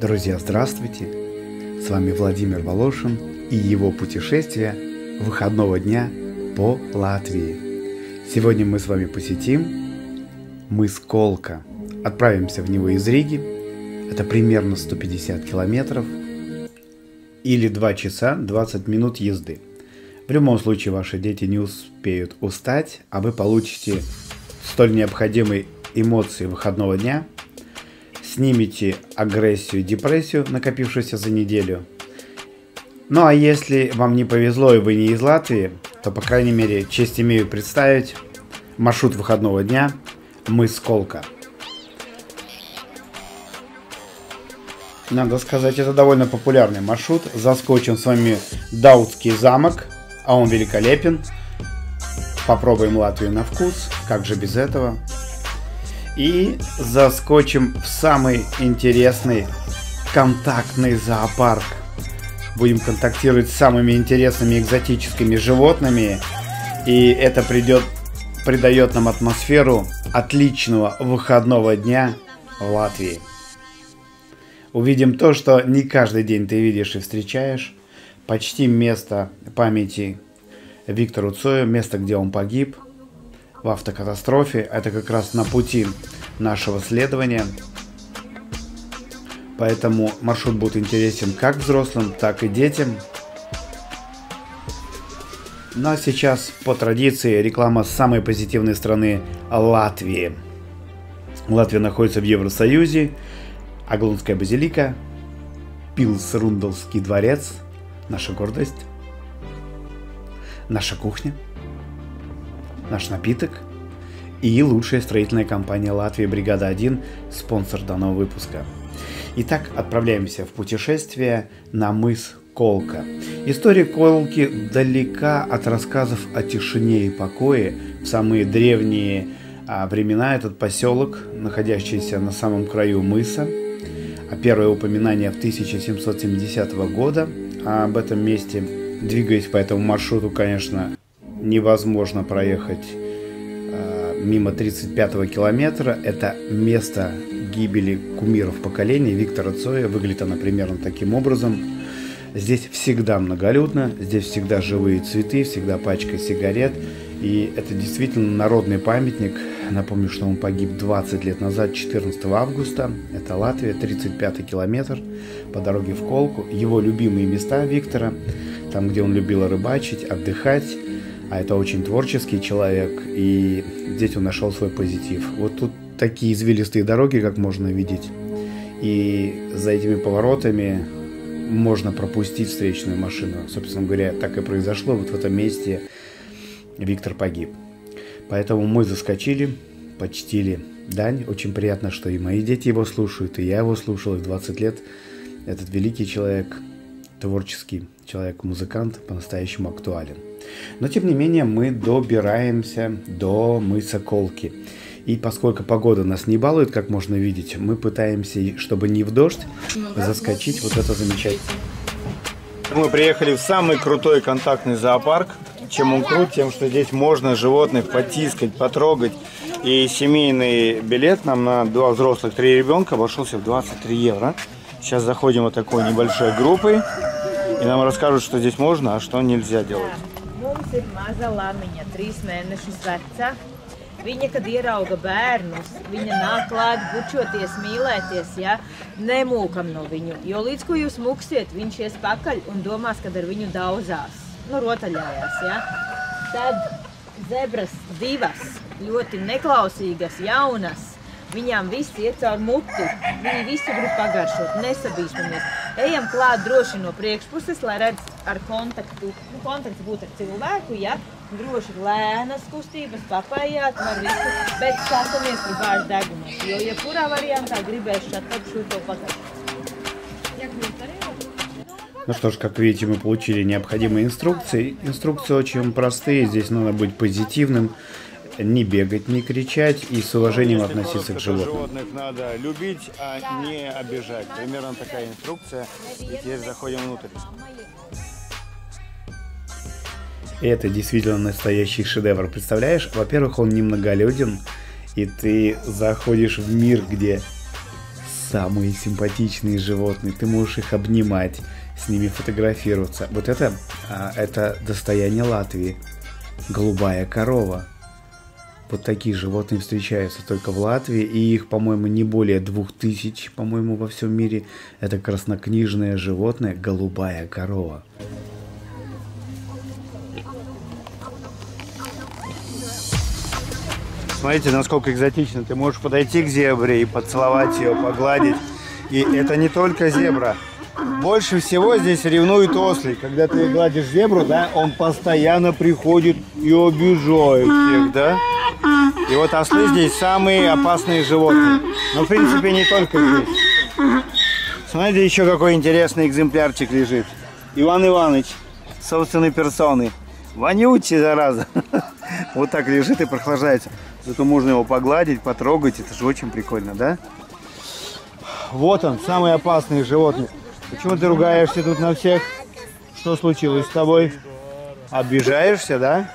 Друзья, здравствуйте! С вами Владимир Волошин и его путешествие выходного дня по Латвии. Сегодня мы с вами посетим мыс Колка. Отправимся в него из Риги. Это примерно 150 километров или 2 часа 20 минут езды. В любом случае ваши дети не успеют устать, а вы получите столь необходимые эмоции выходного дня, снимите агрессию и депрессию, накопившуюся за неделю. Ну а если вам не повезло и вы не из Латвии, то по крайней мере честь имею представить маршрут выходного дня мыс Колка. Надо сказать, это довольно популярный маршрут. Заскочим с вами Даудский замок, а он великолепен. Попробуем Латвию на вкус, как же без этого. И заскочим в самый интересный контактный зоопарк. Будем контактировать с самыми интересными экзотическими животными. И это придает нам атмосферу отличного выходного дня в Латвии. Увидим то, что не каждый день ты видишь и встречаешь. Почти место памяти Виктору Цою, место, где он погиб в автокатастрофе. Это как раз на пути нашего следования. Поэтому маршрут будет интересен как взрослым, так и детям. Ну а сейчас по традиции реклама самой позитивной страны Латвии. Латвия находится в Евросоюзе. Аглунская базилика, Пилс Рундовский дворец, наша гордость, наша кухня, наш напиток и лучшая строительная компания Латвии «Бригада-1», спонсор данного выпуска. Итак, отправляемся в путешествие на мыс Колка. История Колки далека от рассказов о тишине и покое. В самые древние времена этот поселок, находящийся на самом краю мыса, первое упоминание в 1770 года об этом месте. Двигаясь по этому маршруту, конечно, невозможно проехать мимо 35-го километра. Это место гибели кумиров поколения Виктора Цоя. Выглядит она примерно таким образом. Здесь всегда многолюдно, здесь всегда живые цветы, всегда пачка сигарет. И это действительно народный памятник. Напомню, что он погиб 20 лет назад, 14 августа. Это Латвия, 35-й километр по дороге в Колку. Его любимые места Виктора, там, где он любил рыбачить, отдыхать. А это очень творческий человек, и здесь он нашел свой позитив. Вот тут такие извилистые дороги, как можно видеть. И за этими поворотами можно пропустить встречную машину. Собственно говоря, так и произошло. Вот в этом месте Виктор погиб. Поэтому мы заскочили, почтили дань. Очень приятно, что и мои дети его слушают, и я его слушал. И 20 лет этот великий человек, творческий человек, музыкант по-настоящему актуален. Но, тем не менее, мы добираемся до мыса Колки. И поскольку погода нас не балует, как можно видеть, мы пытаемся, чтобы не в дождь, заскочить. Вот это замечательно. Мы приехали в самый крутой контактный зоопарк. Чем он крут? Тем, что здесь можно животных потискать, потрогать. И семейный билет нам на 2 взрослых, 3 ребенка обошелся в 23 евро. Сейчас заходим вот такой небольшой группой. И нам расскажут, что здесь можно, а что нельзя делать. Viņa, kad ierauga bērnus, viņa nāk klāt, bučoties, mīlēties, ja, nemūkam no viņu. Jo līdz, ko jūs muksiet, viņš ies pakaļ un domās, kad ar viņu daudzās, nu, rotaļājās, ja. Tad zebras divas, ļoti neklausīgas, jaunas, viņām viss iet caur muti, viņi visu grib pagaršot, nesabīstamies. Ejam klāt droši no priekšpuses, lai redz ar kontaktu, nu, kontakts būtu ar cilvēku, ja. Droši lēnas kustības, papējāt, var visu, bet šāstamies par bāžu degumu, jo jebkurā variantā gribēs šatāt šo to pakaļ. Ну что ж, как видите, мы получили необходимые инструкции. Инструкции очень простые, здесь надо быть позитивным. Не бегать, не кричать и с уважением относиться к животным. Животных надо любить, а не обижать. Примерно такая инструкция. И теперь заходим внутрь. Это действительно настоящий шедевр. Представляешь, во-первых, он немноголюден, и ты заходишь в мир, где самые симпатичные животные, ты можешь их обнимать, с ними фотографироваться. Вот это достояние Латвии. Голубая корова. Вот такие животные встречаются только в Латвии, и их, по-моему, не более 2000, по-моему, во всем мире. Это краснокнижное животное, голубая корова. Смотрите, насколько экзотично. Ты можешь подойти к зебре и поцеловать ее, погладить. И это не только зебра. Больше всего здесь ревнует ослик. Когда ты гладишь зебру, да, он постоянно приходит и обижает всех, да? И вот ослы здесь самые опасные животные. Но, в принципе, не только здесь. Смотрите, еще какой интересный экземплярчик лежит. Иван Иваныч, собственной персоны. Вонючий, зараза. Вот так лежит и прохлаждается. Зато можно его погладить, потрогать. Это же очень прикольно, да? Вот он, самые опасные животные. Почему ты ругаешься тут на всех? Что случилось с тобой? Обижаешься, да?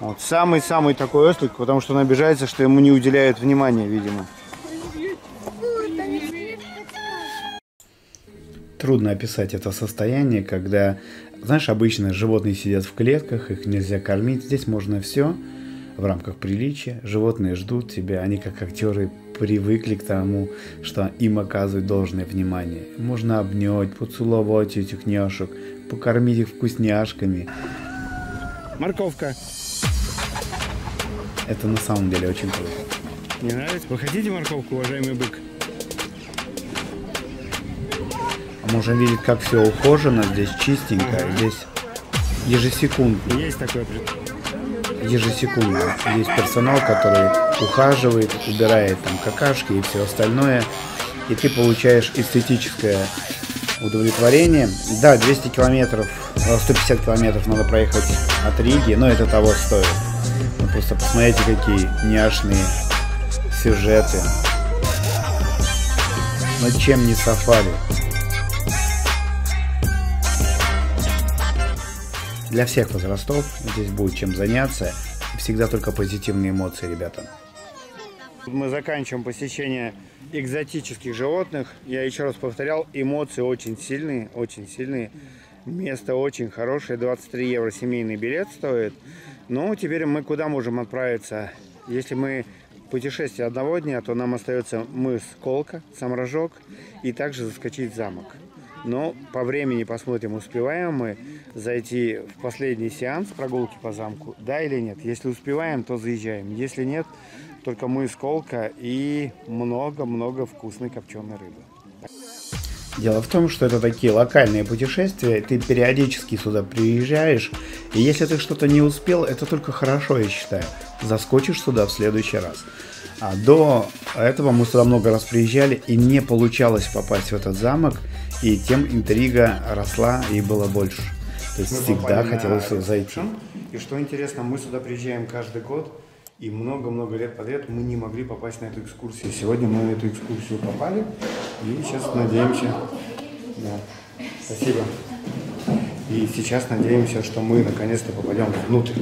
Вот самый-самый такой ослик, потому что он обижается, что ему не уделяют внимания, видимо. Трудно описать это состояние, когда, знаешь, обычно животные сидят в клетках, их нельзя кормить. Здесь можно все в рамках приличия. Животные ждут тебя, они как актеры привыкли к тому, что им оказывают должное внимание. Можно обнять, поцеловать этих няшек, покормить их вкусняшками. Морковка. Это на самом деле очень круто. Не нравится? Вы хотите морковку, уважаемый бык? Можно видеть, как все ухожено, здесь чистенько, здесь ежесекундно. Есть такое предприятие. Ежесекундно. Есть персонал, который ухаживает, убирает там какашки и все остальное. И ты получаешь эстетическое удовлетворение. Да, 200 километров, 150 километров надо проехать от Риги, но это того стоит. Ну, просто посмотрите, какие няшные сюжеты. Но чем не сафари? Для всех возрастов здесь будет чем заняться. Всегда только позитивные эмоции, ребята. Мы заканчиваем посещение экзотических животных. Я еще раз повторял, эмоции очень сильные, очень сильные. Место очень хорошее, 23 евро семейный билет стоит. Ну, теперь мы куда можем отправиться? Если мы в путешествии одного дня, то нам остается мыс Колка, сам рожок, и также заскочить в замок. Но по времени посмотрим, успеваем мы зайти в последний сеанс прогулки по замку, да или нет. Если успеваем, то заезжаем. Если нет, только мы из Колка и много-много вкусной копченой рыбы. Дело в том, что это такие локальные путешествия, ты периодически сюда приезжаешь, и если ты что-то не успел, это только хорошо, я считаю. Заскочишь сюда в следующий раз. А до этого мы сюда много раз приезжали, и не получалось попасть в этот замок, и тем интрига росла и было больше. То есть всегда хотелось сюда зайти. И что интересно, мы сюда приезжаем каждый год, и много-много лет подряд мы не могли попасть на эту экскурсию. Сегодня мы на эту экскурсию попали. И сейчас надеемся... Да. Спасибо. И сейчас надеемся, что мы наконец-то попадем внутрь.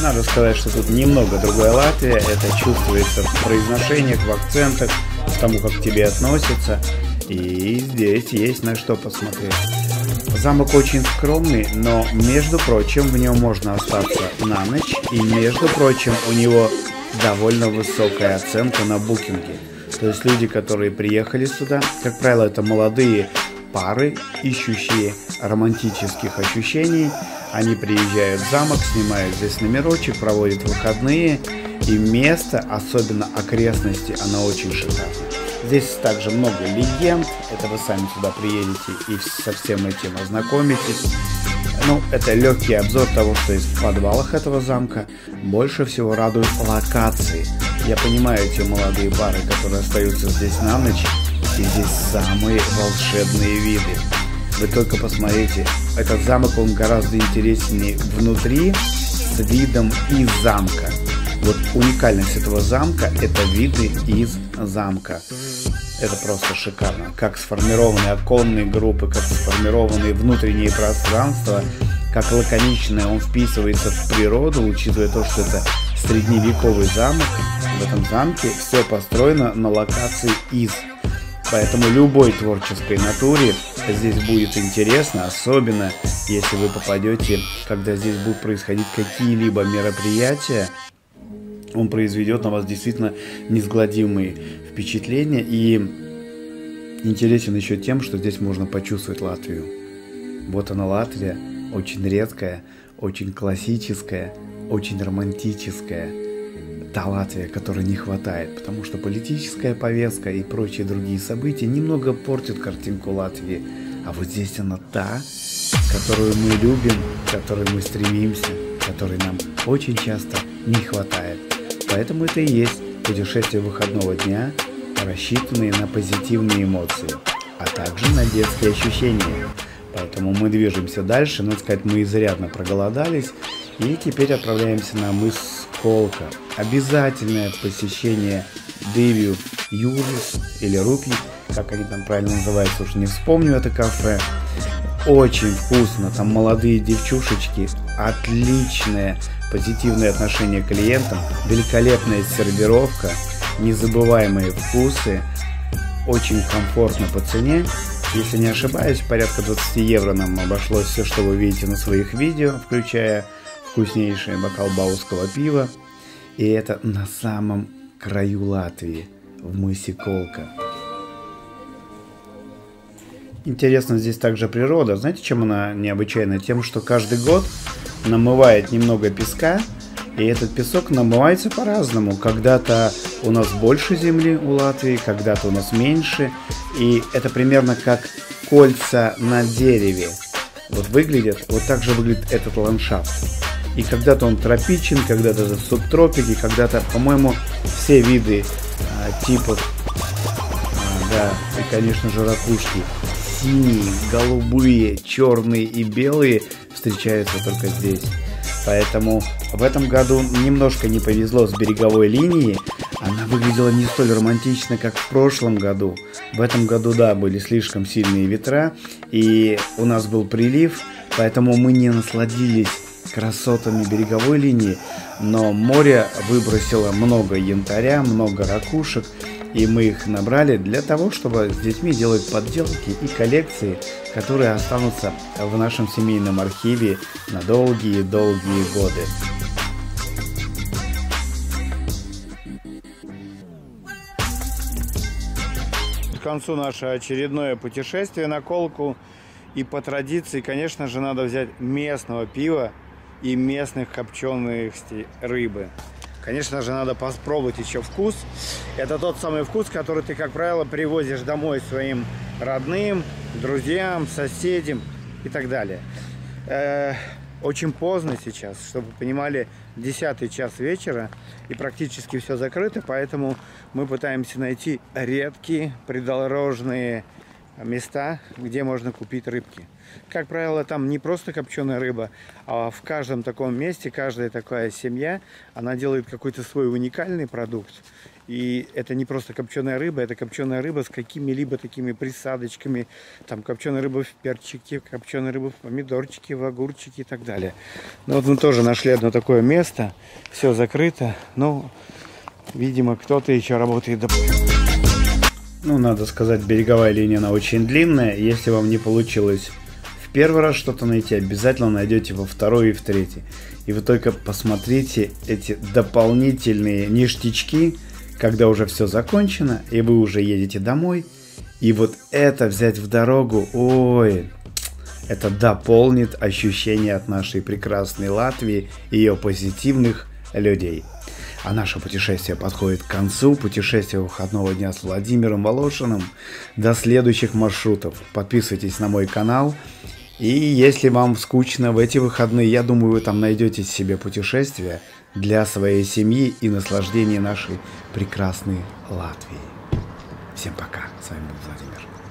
Надо сказать, что тут немного другая Латвия. Это чувствуется в произношениях, в акцентах, к тому, как к тебе относятся. И здесь есть на что посмотреть. Замок очень скромный, но, между прочим, в нем можно остаться на ночь. И, между прочим, у него довольно высокая оценка на букинге. То есть люди, которые приехали сюда, как правило, это молодые пары, ищущие романтических ощущений. Они приезжают в замок, снимают здесь номерочек, проводят выходные. И место, особенно окрестности, оно очень шикарное. Здесь также много легенд. Это вы сами сюда приедете и со всем этим ознакомитесь. Ну, это легкий обзор того, что есть в подвалах этого замка. Больше всего радуют локации. Я понимаю те молодые пары, которые остаются здесь на ночь. И здесь самые волшебные виды. Вы только посмотрите, этот замок, он гораздо интереснее внутри, с видом из замка. Вот уникальность этого замка – это виды из замка. Это просто шикарно. Как сформированы оконные группы, как сформированы внутренние пространства, как лаконично он вписывается в природу, учитывая то, что это средневековый замок. В этом замке все построено на локации из. Поэтому любой творческой натуре здесь будет интересно, особенно если вы попадете, когда здесь будут происходить какие-либо мероприятия. Он произведет на вас действительно неизгладимые впечатления и интересен еще тем, что здесь можно почувствовать Латвию. Вот она, Латвия, очень редкая, очень классическая, очень романтическая. Та Латвия, которой не хватает, потому что политическая повестка и прочие другие события немного портят картинку Латвии. А вот здесь она та, которую мы любим, к которой мы стремимся, которой нам очень часто не хватает. Поэтому это и есть путешествие выходного дня, рассчитанные на позитивные эмоции, а также на детские ощущения. Поэтому мы движемся дальше, надо сказать, мы изрядно проголодались, и теперь отправляемся на мыс Колка. Обязательное посещение Дивью Юрис или Рупи, как они там правильно называются, уж не вспомню это кафе. Очень вкусно, там молодые девчушечки, отличное позитивное отношение к клиентам, великолепная сервировка, незабываемые вкусы, очень комфортно по цене. Если не ошибаюсь, порядка 20 евро нам обошлось все, что вы видите на своих видео, включая вкуснейший бокал бауского пива. И это на самом краю Латвии, в мысе Колка. Интересно здесь также природа. Знаете, чем она необычайна? Тем, что каждый год намывает немного песка, и этот песок намывается по-разному. Когда-то у нас больше земли у Латвии, когда-то у нас меньше. И это примерно как кольца на дереве. Вот выглядят, вот так же выглядит этот ландшафт. И когда-то он тропичен, когда-то это субтропики, когда-то, по-моему, все виды типов, да, и, конечно же, ракушки. Синие, голубые, черные и белые встречаются только здесь. Поэтому в этом году немножко не повезло с береговой линией. Она выглядела не столь романтично, как в прошлом году. В этом году, да, были слишком сильные ветра, и у нас был прилив, поэтому мы не насладились красотами береговой линии. Но море выбросило много янтаря, много ракушек, и мы их набрали для того, чтобы с детьми делать подделки и коллекции, которые останутся в нашем семейном архиве на долгие-долгие годы. К концу наше очередное путешествие на Колку. И по традиции, конечно же, надо взять местного пива и местных копченых рыбы. Конечно же, надо попробовать еще вкус. Это тот самый вкус, который ты, как правило, привозишь домой своим родным, друзьям, соседям и так далее. Очень поздно сейчас, чтобы вы понимали, 10 час вечера, и практически все закрыто, поэтому мы пытаемся найти редкие придорожные места, где можно купить рыбки. Как правило, там не просто копченая рыба, а в каждом таком месте, каждая такая семья, она делает какой-то свой уникальный продукт. И это не просто копченая рыба, это копченая рыба с какими-либо такими присадочками. Там копченая рыба в перчике, копченая рыба в помидорчике, в огурчике и так далее. Ну вот мы тоже нашли одно такое место, все закрыто, но, видимо, кто-то еще работает до... Ну, надо сказать, береговая линия, она очень длинная. Если вам не получилось в первый раз что-то найти, обязательно найдете во второй и в третий. И вы только посмотрите эти дополнительные ништячки, когда уже все закончено, и вы уже едете домой. И вот это взять в дорогу, ой, это дополнит ощущение от нашей прекрасной Латвии и ее позитивных людей. А наше путешествие подходит к концу. Путешествие выходного дня с Владимиром Волошиным. До следующих маршрутов. Подписывайтесь на мой канал. И если вам скучно в эти выходные, я думаю, вы там найдете себе путешествие для своей семьи и наслаждение нашей прекрасной Латвии. Всем пока. С вами был Владимир.